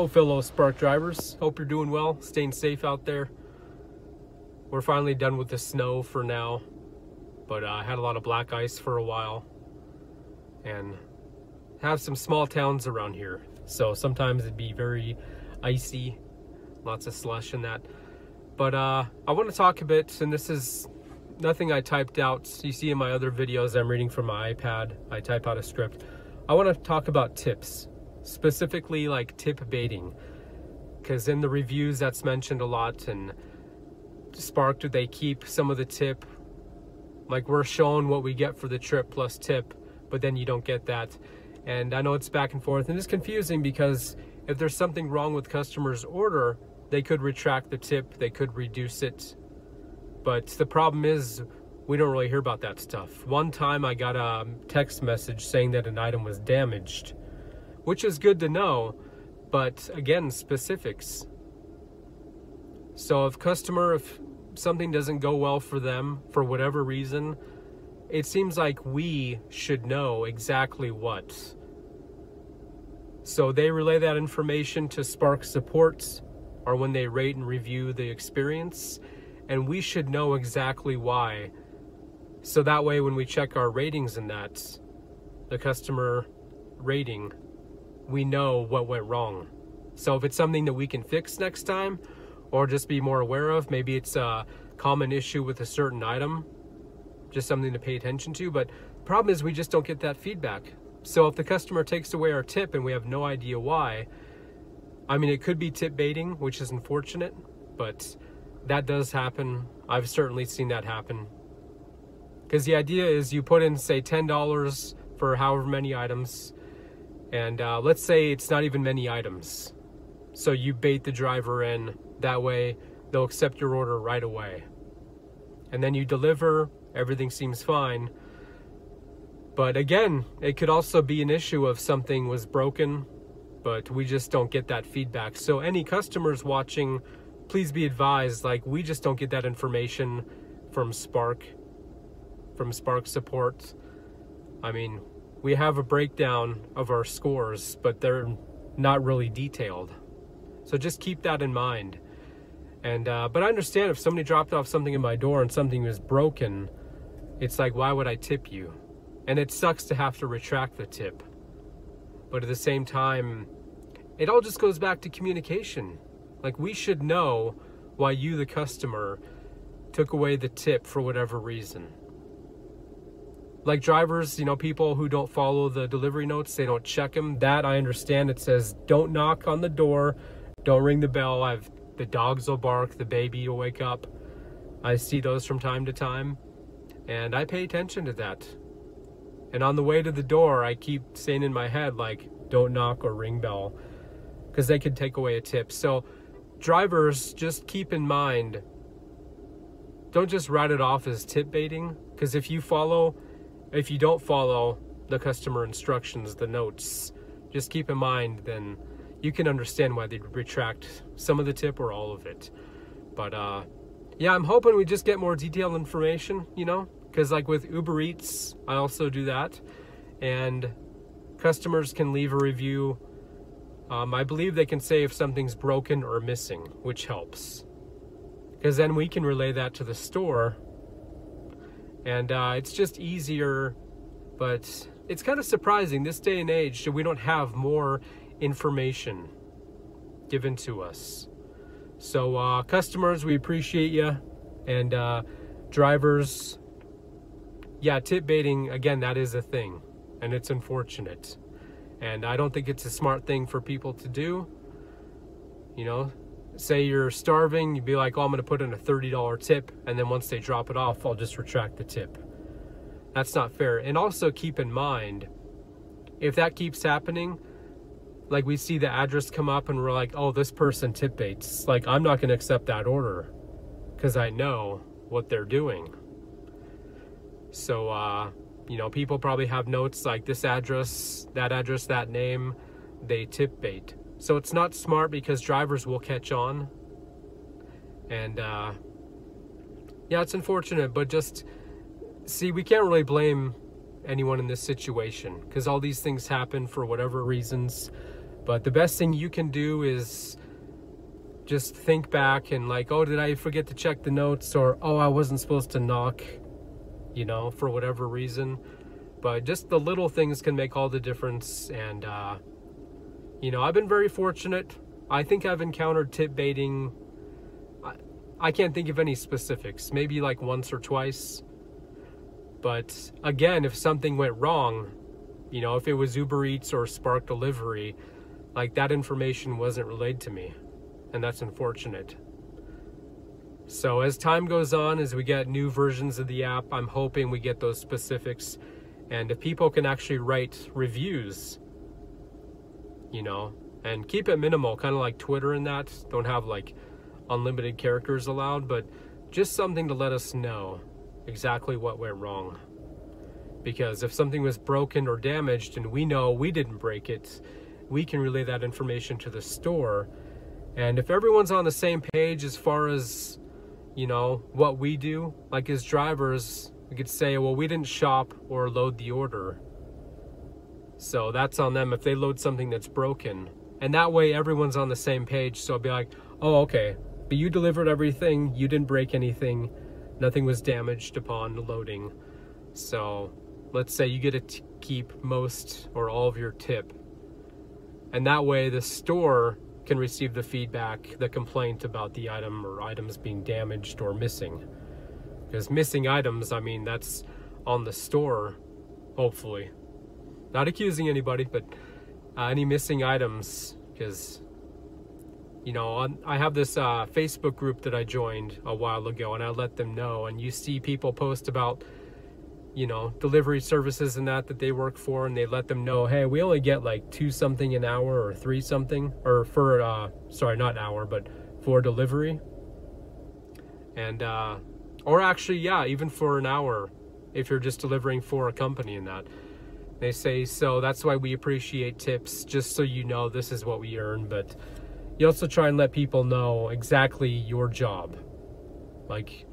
Hello fellow Spark drivers, hope you're doing well, staying safe out there. We're finally done with the snow for now, but I had a lot of black ice for a while and have some small towns around here, so sometimes it'd be very icy, lots of slush and that. But I want to talk a bit, and this is nothing I typed out. You see in my other videos I'm reading from my iPad, I type out a script. I want to talk about tips, specifically like tip baiting, because in the reviews that's mentioned a lot. And Spark, do they keep some of the tip? Like, we're shown what we get for the trip plus tip, but then you don't get that. And I know it's back and forth, and it's confusing because if there's something wrong with customers' order, they could retract the tip, they could reduce it. But the problem is we don't really hear about that stuff. One time I got a text message saying that an item was damaged, which is good to know, but again, specifics. So if something doesn't go well for them for whatever reason, it seems like we should know exactly what. So they relay that information to Spark supports, or when they rate and review the experience, and we should know exactly why. So that way when we check our ratings and that, the customer rating, we know what went wrong. So if it's something that we can fix next time or just be more aware of, maybe it's a common issue with a certain item, just something to pay attention to. But the problem is we just don't get that feedback. So if the customer takes away our tip and we have no idea why, I mean, it could be tip baiting, which is unfortunate, but that does happen. I've certainly seen that happen. Because the idea is you put in, say, $10 for however many items, and let's say it's not even many items. So you bait the driver in, that way they'll accept your order right away. And then you deliver, everything seems fine. But again, it could also be an issue of something was broken, but we just don't get that feedback. So any customers watching, please be advised, like, we just don't get that information from Spark, support. I mean, we have a breakdown of our scores, but they're not really detailed. So just keep that in mind. And but I understand if somebody dropped off something in my door and something was broken, it's like, why would I tip you? And it sucks to have to retract the tip. But at the same time, it all just goes back to communication. Like, we should know why you, the customer, took away the tip for whatever reason. Like drivers, you know, people who don't follow the delivery notes, they don't check them. That I understand. It says, don't knock on the door, don't ring the bell. The dogs will bark, the baby will wake up. I see those from time to time, and I pay attention to that. And on the way to the door, I keep saying in my head, like, don't knock or ring bell, because they could take away a tip. So drivers, just keep in mind, don't just write it off as tip baiting, because if you don't follow the customer instructions, the notes, just keep in mind, then you can understand why they retract some of the tip or all of it. But yeah, I'm hoping we just get more detailed information, you know, because like with Uber Eats, I also do that, and customers can leave a review. I believe they can say if something's broken or missing, which helps, because then we can relay that to the store. And it's just easier, but it's kind of surprising this day and age that we don't have more information given to us. So customers, we appreciate you. And drivers, yeah, tip baiting, again, that is a thing, and it's unfortunate. And I don't think it's a smart thing for people to do. You know, say you're starving, you'd be like, oh, I'm gonna put in a $30 tip, and then once they drop it off, I'll just retract the tip. That's not fair. And also keep in mind, if that keeps happening, like we see the address come up and we're like, oh, this person tip baits, like, I'm not gonna accept that order because I know what they're doing. So you know, people probably have notes like this address, that name, they tip bait. So it's not smart, because drivers will catch on. And yeah, it's unfortunate, but just see, we can't really blame anyone in this situation, because all these things happen for whatever reasons. But the best thing you can do is just think back and like, oh, did I forget to check the notes? Or, oh, I wasn't supposed to knock, you know, for whatever reason. But just the little things can make all the difference. And, you know, I've been very fortunate. I think I've encountered tip baiting. I can't think of any specifics, maybe like once or twice. But again, if something went wrong, you know, if it was Uber Eats or Spark Delivery, like that information wasn't relayed to me. And that's unfortunate. So as time goes on, as we get new versions of the app, I'm hoping we get those specifics. And if people can actually write reviews, you know, and keep it minimal, kind of like Twitter and that, don't have like unlimited characters allowed, but just something to let us know exactly what went wrong. Because if something was broken or damaged and we know we didn't break it, we can relay that information to the store. And if everyone's on the same page as far as, you know, what we do, like as drivers, we could say, well, we didn't shop or load the order. So that's on them if they load something that's broken. And that way everyone's on the same page. So I'll be like, oh, okay, but you delivered everything. You didn't break anything. Nothing was damaged upon loading. So let's say you get to keep most or all of your tip. And that way the store can receive the feedback, the complaint about the item or items being damaged or missing. Because missing items, I mean, that's on the store, hopefully. Not accusing anybody, but any missing items, because, you know, I have this Facebook group that I joined a while ago, and I let them know, and you see people post about, you know, delivery services and that they work for, and they let them know, hey, we only get like 2 something an hour or 3 something, or for sorry, not an hour, but for delivery. And or actually, yeah, even for an hour if you're just delivering for a company and that. They say, so that's why we appreciate tips, just so you know this is what we earn. But you also try and let people know exactly your job, like,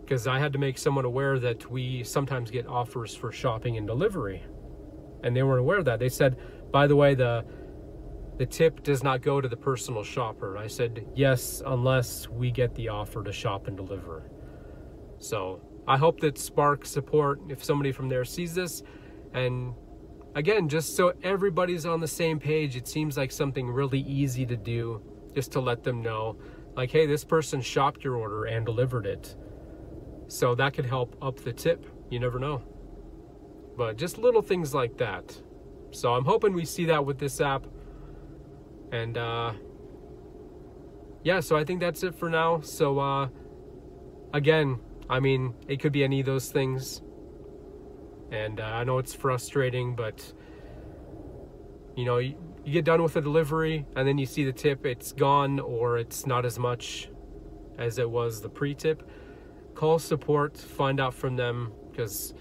because I had to make someone aware that we sometimes get offers for shopping and delivery, and they weren't aware of that. They said, by the way, the tip does not go to the personal shopper. I said, yes, unless we get the offer to shop and deliver. So I hope that Spark support, if somebody from there sees this, and again, just so everybody's on the same page, it seems like something really easy to do, just to let them know, like, hey, this person shopped your order and delivered it. So that could help up the tip. You never know. But just little things like that. So I'm hoping we see that with this app. And yeah, so I think that's it for now. So again, I mean, it could be any of those things. And I know it's frustrating, but you know, you get done with the delivery and then you see the tip, it's gone, or it's not as much as it was the pre-tip. Call support, find out from them, because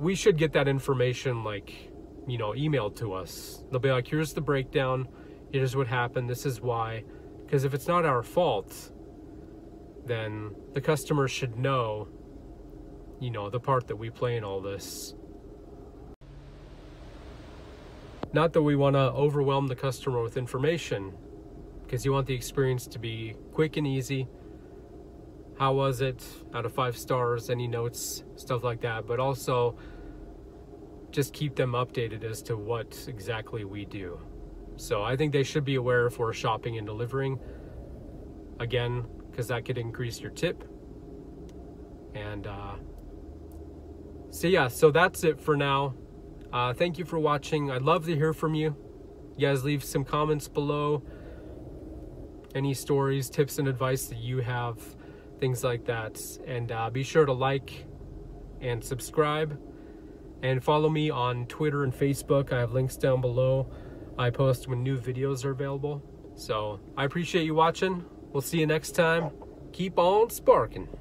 we should get that information, like, you know, emailed to us. They'll be like, here's the breakdown, here's what happened, this is why. Because if it's not our fault, then the customer should know, you know, the part that we play in all this. Not that we want to overwhelm the customer with information, because you want the experience to be quick and easy. How was it? Out of 5 stars, any notes, stuff like that. But also just keep them updated as to what exactly we do. So I think they should be aware if we're shopping and delivering, again, because that could increase your tip. And so yeah, so that's it for now. Thank you for watching. I'd love to hear from you. You guys leave some comments below, any stories, tips and advice that you have, things like that. And be sure to like and subscribe and follow me on Twitter and Facebook. I have links down below. I post when new videos are available. So I appreciate you watching. We'll see you next time. Keep on sparking.